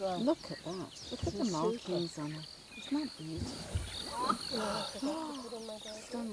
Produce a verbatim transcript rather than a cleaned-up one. well. Look at that. Look at the markings on it. Isn't that beautiful? Oh, oh, oh.